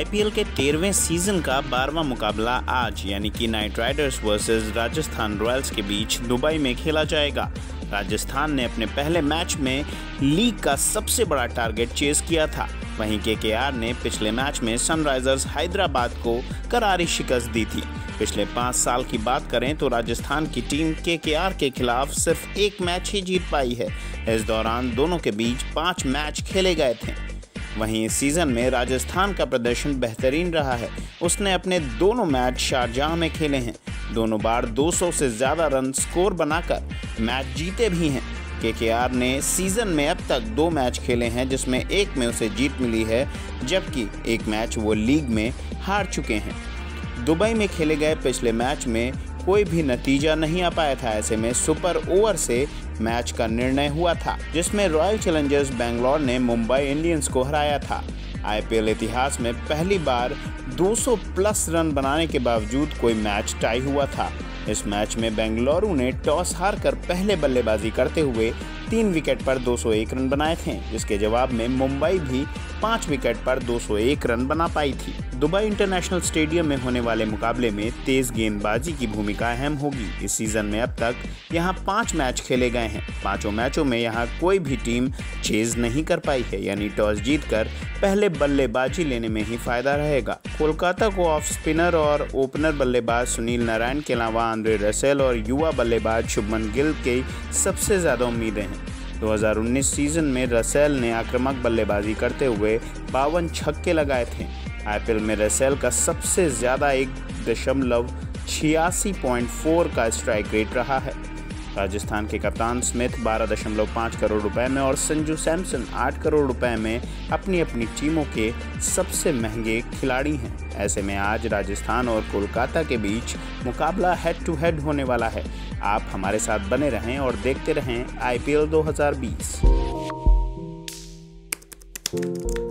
IPL के 13वें season का 12वां मुकाबला आज यानी कि Knight Riders versus Rajasthan Royals के बीच दुबई में खेला जाएगा। राजस्थान ने अपने पहले मैच में लीग का सबसे बड़ा टारगेट चेस किया था, वहीं केकेआर ने पिछले मैच में सनराइजर्स हैदराबाद को करारी शिकस्त दी थी। पिछले 5 साल की बात करें तो राजस्थान की टीम केकेआर के खिलाफ सिर्फ एक मैच ही जीत पाई है। इस दौरान दोनों के बीच 5 मैच खेले गए थे। वहीं इस सीज़न में राजस्थान का प्रदर्शन बेहतरीन रहा है। उसने अपने दोनों मैच शारजाह में खेले हैं। दोनों बार 200 से ज़्यादा रन स्कोर बनाकर मैच जीते भी हैं। केकेआर ने सीज़न में अब तक 2 मैच खेले हैं, जिसमें एक में उसे जीत मिली है, जबकि एक मैच वो लीग में हार चुके हैं। दुबई में खेले गए पिछले मैच में कोई भी नतीजा नहीं आ पाया था। ऐसे में सुपर ओवर से मैच का निर्णय हुआ था, जिसमें रॉयल चैलेंजर्स बैंगलोर ने मुंबई इंडियंस को हराया था। आईपीएल इतिहास में पहली बार 200 प्लस रन बनाने के बावजूद कोई मैच टाई हुआ था। इस मैच में बेंगलुरु ने टॉस हारकर पहले बल्लेबाजी करते हुए 3 विकेट पर 201 रन बनाए थे, जिसके जवाब में मुंबई भी 5 विकेट पर 201 रन बना पाई थी। दुबई इंटरनेशनल स्टेडियम में होने वाले मुकाबले में तेज गेंदबाजी की भूमिका अहम होगी। इस सीजन में अब तक यहां 5 मैच खेले गए हैं। 5 मैचों में यहां कोई भी टीम चेज नहीं कर पाई है, यानी टॉस जीतकर पहले बल्लेबाजी लेने में ही फायदा रहेगा। कोलकाता को ऑफ स्पिनर और ओपनर बल्लेबाज सुनील नारायण के अलावा आंद्रे रसेल और युवा बल्लेबाज शुभमन गिल की सबसे ज़्यादा उम्मीदें हैं। 2019 सीजन में रसेल ने आक्रामक बल्लेबाजी करते हुए 52 छक्के लगाए थे। आईपीएल में रसेल का सबसे ज़्यादा 1.86.4 का स्ट्राइक रेट रहा है। राजस्थान के कप्तान स्मिथ 12.5 करोड़ रुपए में और संजू सैमसन 8 करोड़ रुपए में अपनी टीमों के सबसे महंगे खिलाड़ी हैं। ऐसे में आज राजस्थान और कोलकाता के बीच मुकाबला हेड टू हेड होने वाला है। आप हमारे साथ बने रहें और देखते रहें आईपीएल 2020।